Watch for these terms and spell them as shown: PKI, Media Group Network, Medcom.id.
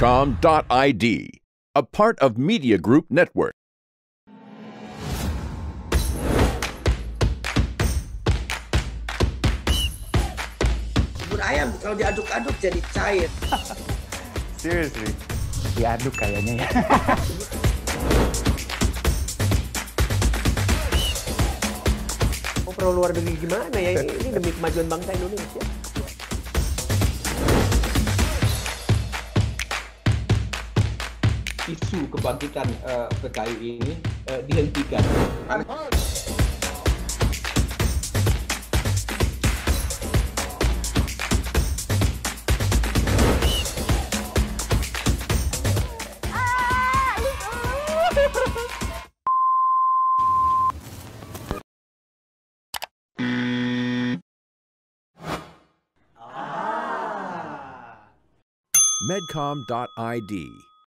Medcom.id, a part of Media Group Network. Ayam kalau diaduk-aduk jadi cair. Seriously, diaduk kayaknya ya. Oh, perlu luar negeri gimana ya ini demi kemajuan bangsa Indonesia. Isu kebangkitan PKI ini dihentikan. Medcom.id,